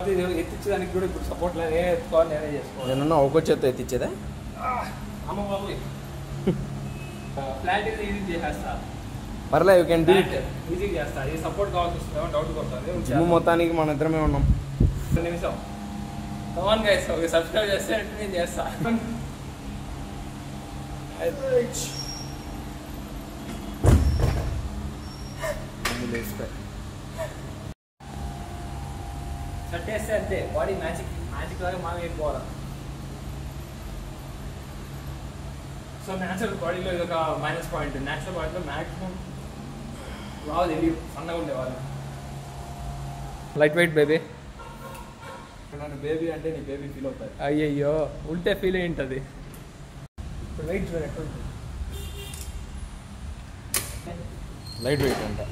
Parla, you can do it. Easy, yes, sir. This support cost is not doubt about it. You motani ki manatra mein unnam. Come on, guys. Okay, subscribe. Yes, sir. Yes, sir. Saturday, Sunday, body magic वाले माँ एक बोला. So natural body लो इधर का minus point natural body low maximum. Wow, really fun lightweight baby. Baby and then baby feel up. Ayyo, ulte feel into the. Lightweight. Lightweight anta.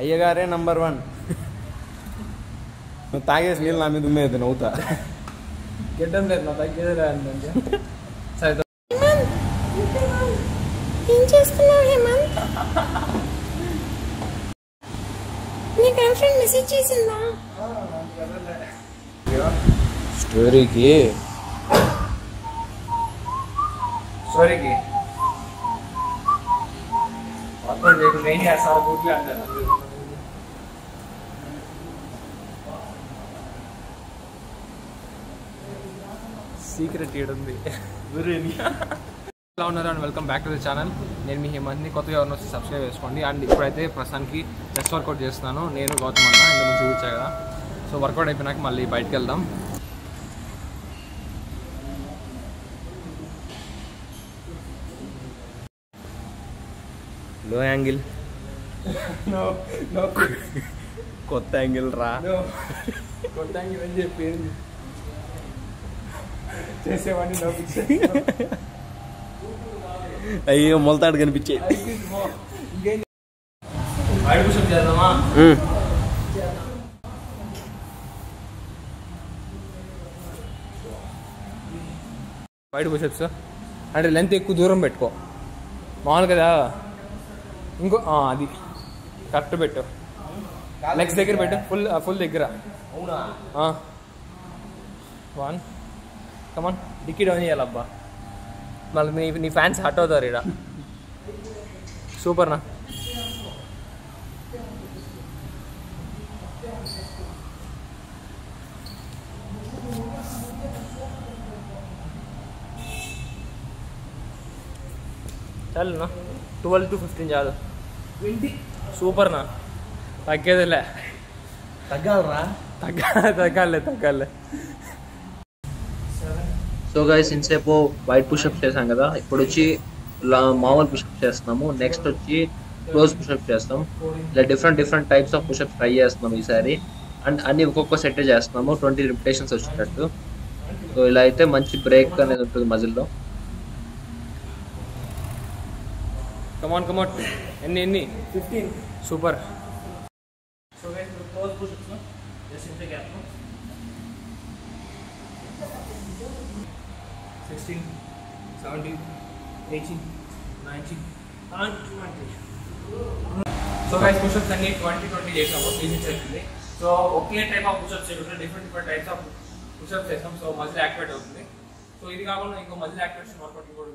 Ayyagare number 1. No tages neel naami dumme idena outa. Get them there na tagedara antante. Sai man. Em chestunnao Hemant? Nik girlfriend message chesinda. Story ki. Apna dekho nahi hai sara booty andar. Secret Edambi. Hello and welcome back to the channel. Nenu Hemant ni kottha evarno subscribe chesukondi and ippudaithe prasanki chest workout chestunanu nenu Gautam anna inda mundu chupicha kada. So workout ayipoyinaka malli bayitiki veldam. Low angle. No. Kottha angle ra. No. Kottha angle ani cheppindi. जैसे वाणी ना पीछे अयो मोलताड़ gun पीछे भाई कुछ ज्यादा मां wide pushups అంటే లెంత్ ఎక్కువ దూరం పెట్టుకో మామూలు కదా ఇంకో అది కరెక్ట్ పెట్టు లెగ్స్ దగ్గర పెట్టు ఫుల్ దగ్గర అవునా 1 come on dikki down here abba mallu nee fans hot avutaru ida super na chal na 12 to 15 jadu 20 super na taggedile taggalra taggalle So guys, in sepo wide push-up chesam kada. Ippudu chi normal push-up chestunnamu. Next vachi close push-up chestam. Like different types of push-ups try chestunnamu ee sari. And anni okokka set chestunnamu 20 repetitions vachtattu. So ila aithe manchi break anedi untundi muscle lo. Come on. Enni 15. Super. So guys, close push-ups no. Just in the gap no. 16, 17, 18, 19, and 20. So guys, push-ups are 20 days. So okay type of push-ups, different types of push-ups. So muscle activate. So this is how muscle activation workout you go to.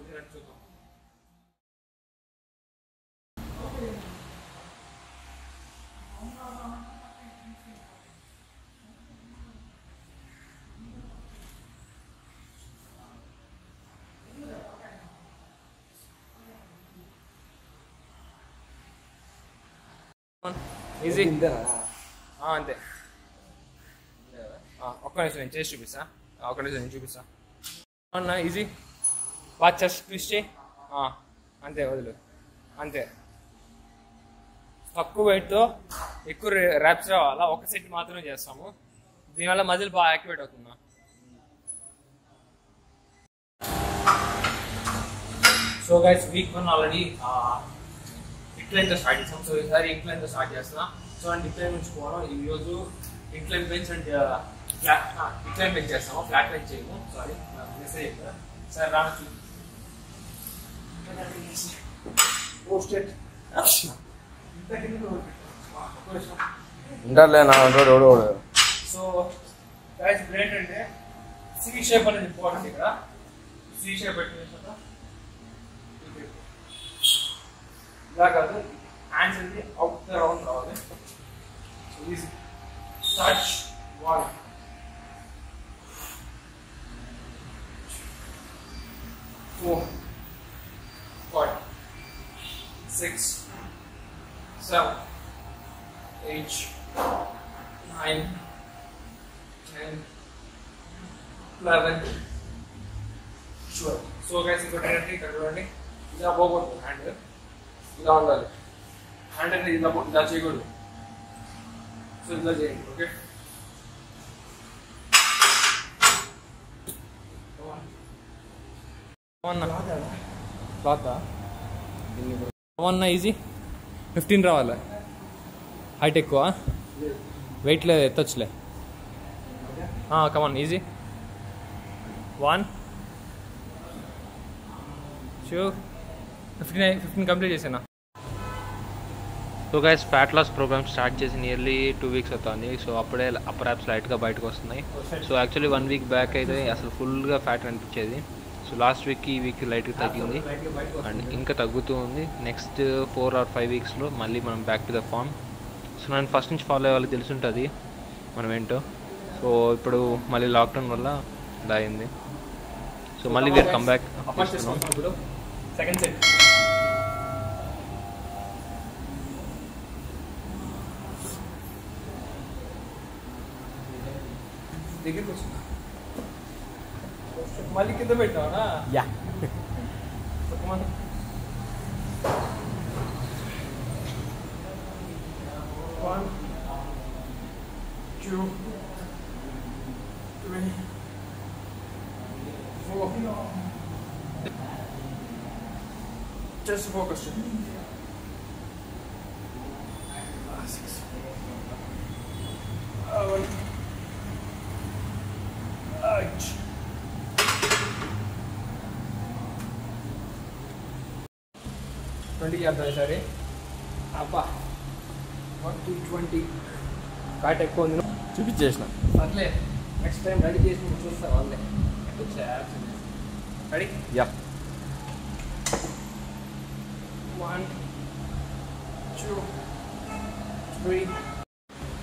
Easy. Ante. Okka nisham chesi chupisa. Anna easy. Watch chest twist. Ante vadalu. Ante. తక్కువ weight తో ఎక్కువ reps రావాలా ఒక set మాత్రమే చేస్తాము దీనివల్ల muscle బాగా activate అవుతుంది So guys week 1 already incline the start so ఈసారి incline the start చేస్తున్నా సో అండ్ incline ఉంచుకోవడం ఈ రోజు incline bench and incline bench చేస్తాము flat bench చేయము sorry మెసేజ్ చేద్దాం సార్ రాను చూడండి So guys, blade and C shape is important. C shape hands and out the round So this touch wall. Four, five, six. 7, 8, 9, 10, 11, 12. So guys, if you directly control it, this is about handle. This on handle is about that good. So this is okay. One easy. 15 రావాలి height ఎక్కువ wait లే ఎత్తొచ్చులే ఆ come on easy 1 2 15 complete చేసానా so guys fat loss programme start చేసి nearly 2 weeks అవుతుంది so అప్పుడే upper abs లైట్గా బయటకు వస్తున్నాయి సో యాక్చువల్లీ 1 వీక్ బ్యాక్ అయితే అసలు ఫుల్గా ఫ్యాట్ అనిపించేది So last week ఈ వీక్ లైట్ తగ్గింది అండ్ ఇంకా తగ్గుతూ ఉంది నెక్స్ట్ 4 or 5 వీక్స్లో మళ్ళీ మనం back to the form so నేను ఫస్ట్ నుంచి ఫాలో అయ్యే వాళ్ళకి తెలిసి ఉంటుంది మనం ఏంటో సో ఇప్పుడు మళ్ళీ లాక్డౌన్ వల్ల ఇలా అయింది సో మళ్ళీ వీఆర్ కమ్ బ్యాక్ మళ్ళీ కింద పెట్టావా జస్ట్ ఫోకస్ सर अब 120 काट एक्को चूप्चा अट्ले नेक्स्ट टाइम रेडी चूस्ता वाले रेडी 1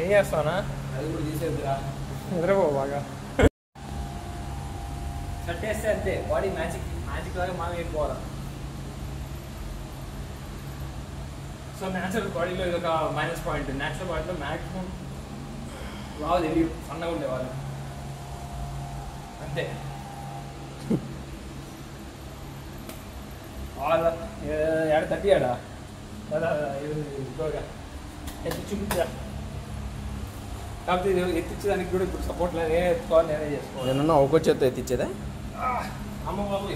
2 3 एना निद्रबा कटेस्ते अंत बॉडी मैजिक मैजिक मैं సో న్యాచురల్ బాడీలో ఇది ఒక మైనస్ పాయింట్ న్యాచురల్ బాడీలో మ్యాక్సిమం బాగా తెలియ సన్నగా ఉండేవాళ్ళు అంతే ఆడ తట్టియాడా ఎత్తి చూపించా కాకపోతే ఇది ఎత్తిచ్చేదానికి కూడా ఇప్పుడు సపోర్ట్ లేదు నేనే ఎత్తుకోవాలి నేనే చేసుకోవాలి నేనున్నా ఒక చేత ఎత్తిచ్చేదా అమ్మ బాబు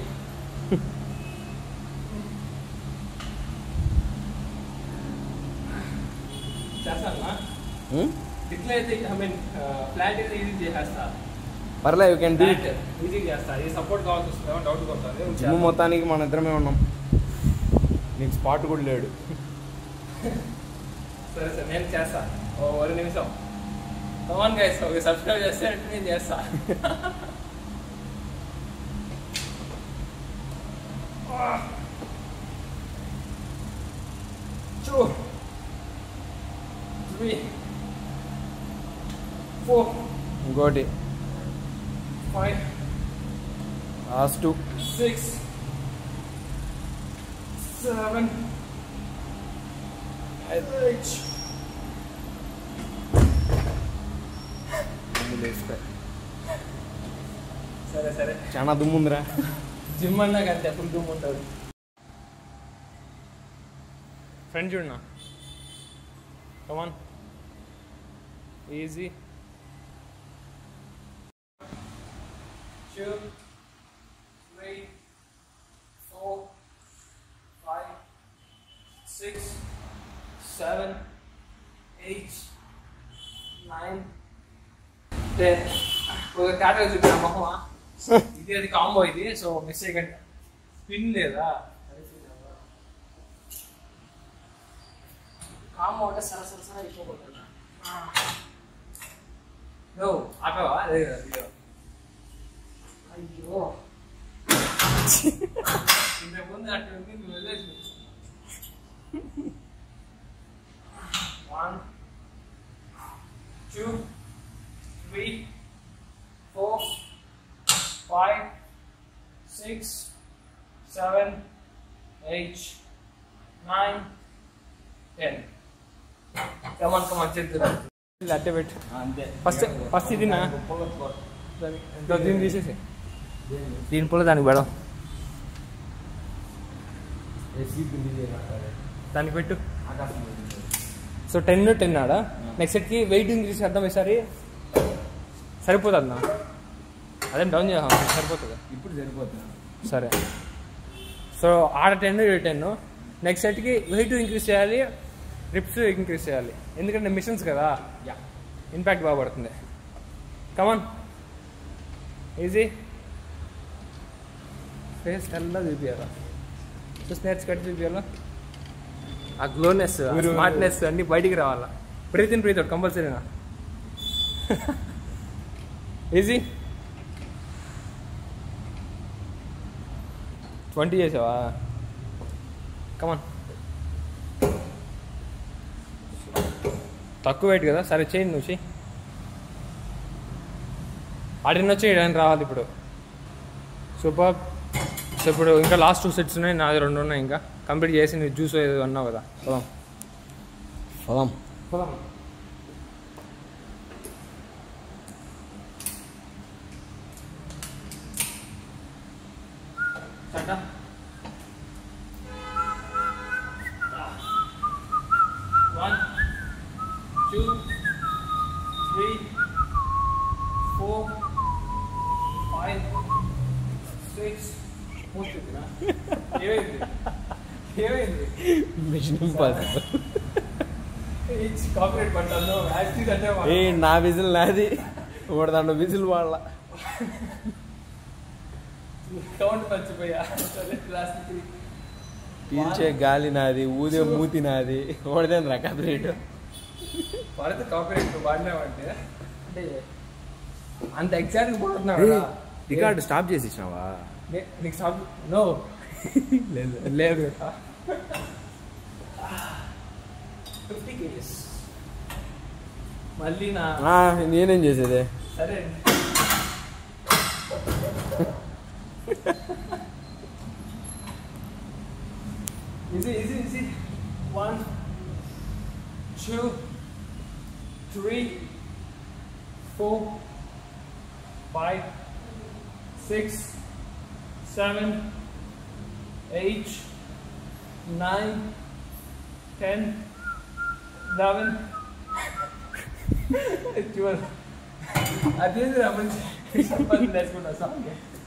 పర్లేదు you can do it gym మొత్తానికి మన ఇద్దరమే ఉన్నాం నీకు స్పాట్ కూడా లేడు సరే సార్ నేను చేస్తా 1 నిమిషం సబ్స్క్రైబ్ చేస్తే నేను చేస్తా చూ 3, 4 got it 5 last 2 6 7 8 సరే సరే చానా దుమ్ము ఉందిరా జిమ్ అన్నాక అంతే అప్పుడు దుమ్ము ఉంటుంది ఫ్రెండ్ చూడనా Come on. Easy. Two, 3, 4, 5, 6, 7, 8, 9, 10. We're going to cut it. This is a combo. So next second, pin leda. Combo is sara equal. No, I go. Aiyoo. In the one that you village. 1, 2, 3, 4, 5, 6, 7, 8, 9, 10. Come on, check the bit. Latte bit. First, this na. Do din this is. Din pole dani bado. Dani pettu. So 10 to 10 nada. Next set ki weight increase adda mesari. Saripotadna. Adem down jeham saripotadu. Ippudu saripotadu. Sare. So 10 to 10 no. Next set ki weight increase cheyali. Rips increase cheyali. Endukante missions kada. Yeah. Impact baa padutundi. Come on. Easy. Face alla dipiyala. So snatch cut dipiyala. A glowness, a smartness, anni baitik ravala. Breathe in, breathe out compulsory na. Easy. 20 years ava. Come on. Takku weight kada, sare chain nuchi. Adinochi and Rahali Pudu. Super. So, the last 2 sets are now complete with juice. Follow. Mission impossible. It's corporate but no, actually that one. Hey, na whistle nadi. Over that no whistle wala. Count punch bhaiya. Chale class three. Pilche gali nadi, ude muti nadi. Over that no corporate. But the corporate to badna vante. And the exact word na. Hey, record stop jesi chava. Next stop no. Level. 50 kgs. Malli na. Neenem chesede. Sare. Easy. 1, 2, 3, 4, 5, 6, 7, 8, 9, 10, 11. I think that's good as well.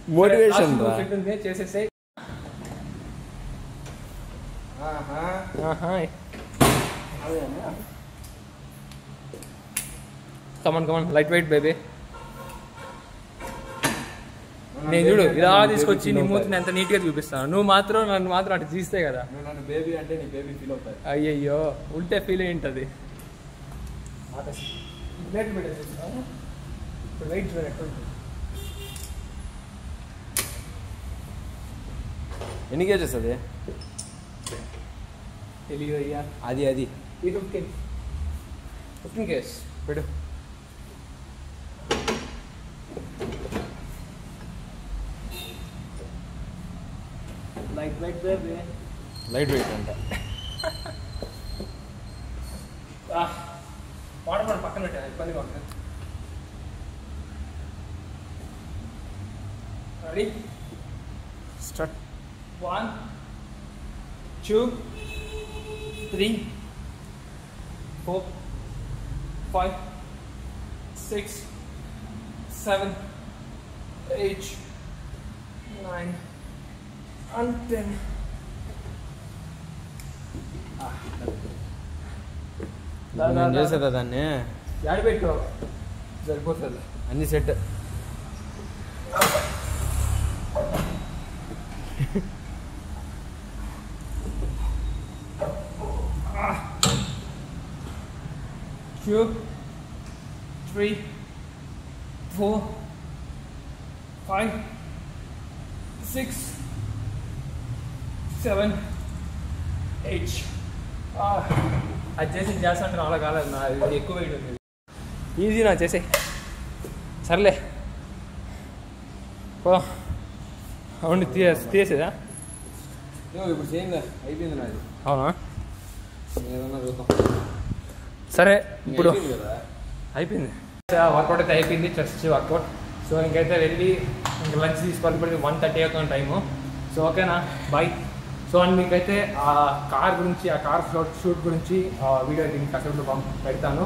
Motivation. Come on, lightweight baby. I don't know if you can feel it. Lightweight anta. Water pakkana pettani pani vakkana. Ready? Start. 1, 2, 3, 4, 5, 6, 7, 8, 9, and 10. అన్ని set Two, 3, 4, 5, 6, 7, 8. I just done it. Easy, na just. Sarle. Po. Only 30 da. No, you same na. I been na. How na? Sir, put. I been. Workout is I been the chest workout. So I get ready. Lunch is probably 1:30 time. So okay na. Bye. So and I get car shoot video I think kasaru pampadtanu.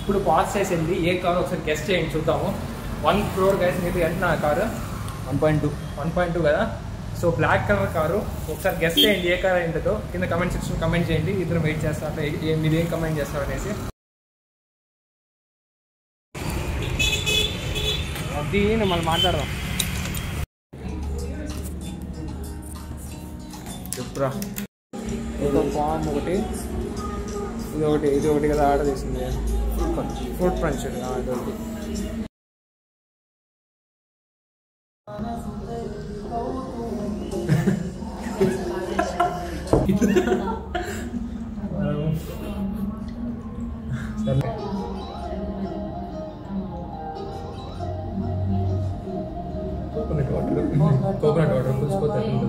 ఇప్పుడు pass చేసింది ఏ car ఒకసారి guess చేయండి చూద్దాము 1 crore guys మీకు ఎంత car 1.2 కదా so black colour car ఒకసారి గెస్ట్ చేయండి ఏ కార్ ఏంటో కింద కామెంట్ సెక్షన్ కామెంట్ చేయండి ఇద్దరు వెయిట్ చేస్తారు మీరు ఏం కామెంట్ చేస్తారు అనేసి దీని మనం మాట్లాడదాం చెప్పురా ఒకటి ఇది ఒకటి కదా ఆర్డర్ చేసింది ఫ్రూట్ పంచ్ కోకోనట్ వాటర్ పోసిపోతాను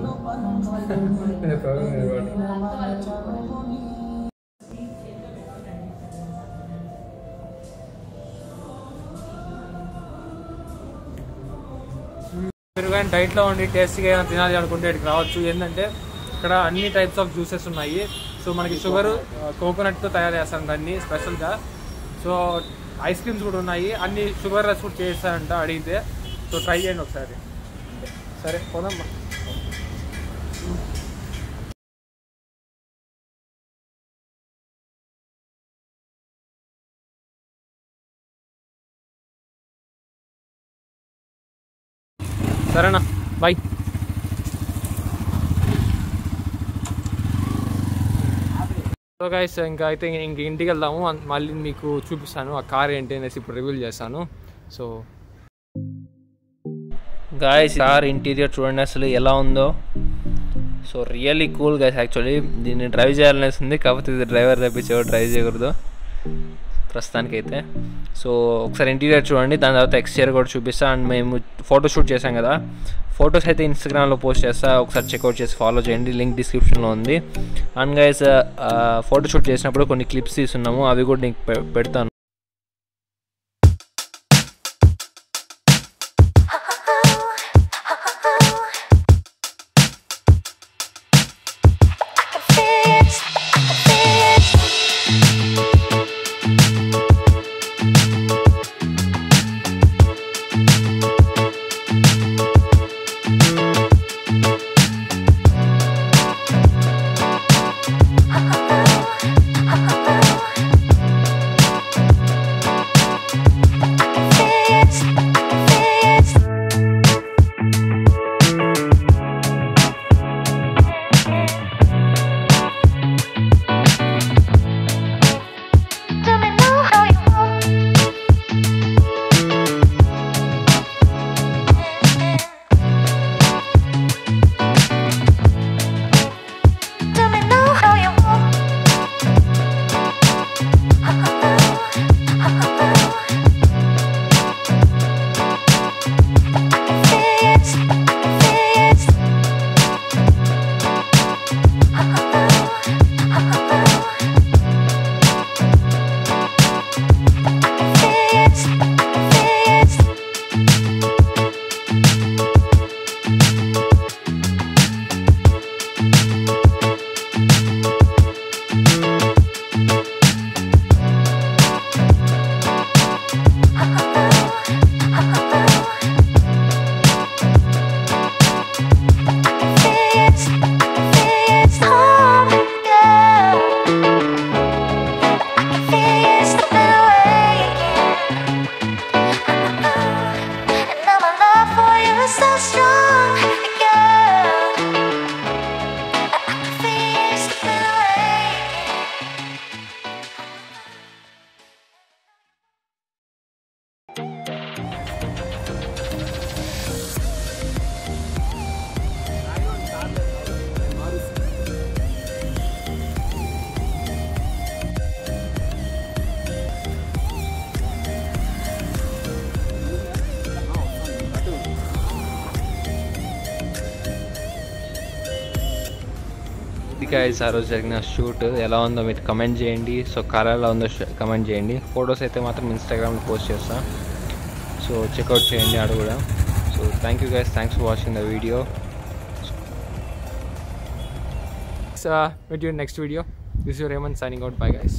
డైట్లో ఉండి టేస్ట్గా తినాలి అనుకుంటే ఇక్కడికి రావచ్చు ఏంటంటే ఇక్కడ అన్ని టైప్స్ ఆఫ్ జ్యూసెస్ ఉన్నాయి సో మనకి షుగర్ కోకోనట్తో తయారు చేస్తారంట అన్ని స్పెషల్గా సో ఐస్ క్రీమ్స్ కూడా ఉన్నాయి అన్ని షుగర్ రస్ కూడా చేస్తారంట అడిగితే సో ట్రై చేయండి ఒకసారి సరే పోదమ్మా సరేనా బాయ్ సో గైస్ ఇంకా అయితే ఇంటికి వెళ్దాము మళ్ళీ మీకు చూపిస్తాను ఆ కార్ ఏంటి అనేసి ఇప్పుడు రివ్యూ చేస్తాను సో గైస్ కార్ ఇంటీరియర్ చూడండి అసలు ఎలా ఉందో so really cool guys actually దీన్ని డ్రైవ్ చేయాలనేసి ఉంది కాకపోతే ఇది డ్రైవర్ తప్పించేవాడు డ్రైవ్ చేయకూడదు ప్రస్తుతానికైతే సో ఒకసారి ఇంటీరియర్ చూడండి దాని తర్వాత ఎక్స్టీరియర్ కూడా చూపిస్తాను అండ్ మేము ఫోటోషూట్ చేసాం కదా ఫొటోస్ అయితే ఇన్స్టాగ్రామ్లో పోస్ట్ చేస్తా ఒకసారి చెక్అవుట్ చేసి ఫాలో చేయండి లింక్ డిస్క్రిప్షన్లో ఉంది అండ్ గైస్ ఫోటోషూట్ చేసినప్పుడు కొన్ని క్లిప్స్ తీసుకున్నాము అవి కూడా నేను పెడతాను guys are jarigina shoot ela undo meeru comment cheyandi so karala undo comment cheyandi photos aithe matram Instagram lo post chestha so check out cheyandi adu kuda so thank you guys thanks for watching the video meet you in next video this is your Raymond signing out bye guys